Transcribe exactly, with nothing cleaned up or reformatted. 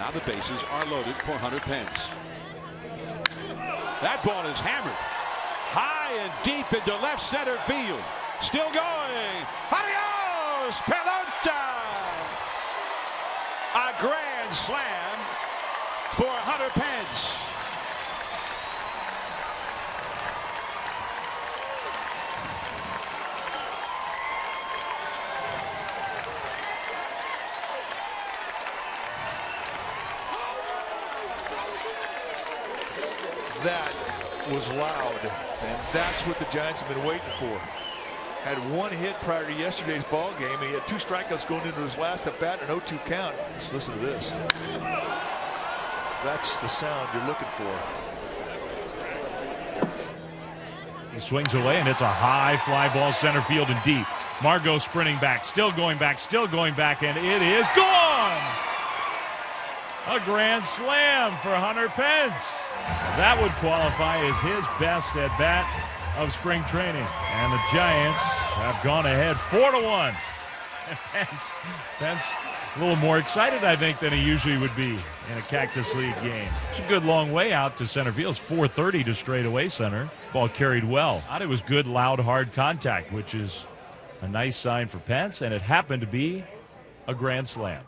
Now the bases are loaded for Hunter Pence. That ball is hammered high and deep into left center field. Still going. Adios, pelota! A grand slam for Hunter Pence. That was loud, and that's what the Giants have been waiting for. Had one hit prior to yesterday's ball game. He had two strikeouts going into his last at bat, an oh two count. Just listen to this. That's the sound you're looking for. He swings away, and it's a high fly ball center field and deep. Margot sprinting back, still going back, still going back, and it is gone. A grand slam for Hunter Pence. That would qualify as his best at bat of spring training. And the Giants have gone ahead four to one. And Pence, Pence a little more excited, I think, than he usually would be in a Cactus League game. It's a good long way out to center field. It's four thirty to straightaway center. Ball carried well. It was good, loud, hard contact, which is a nice sign for Pence, and it happened to be a grand slam.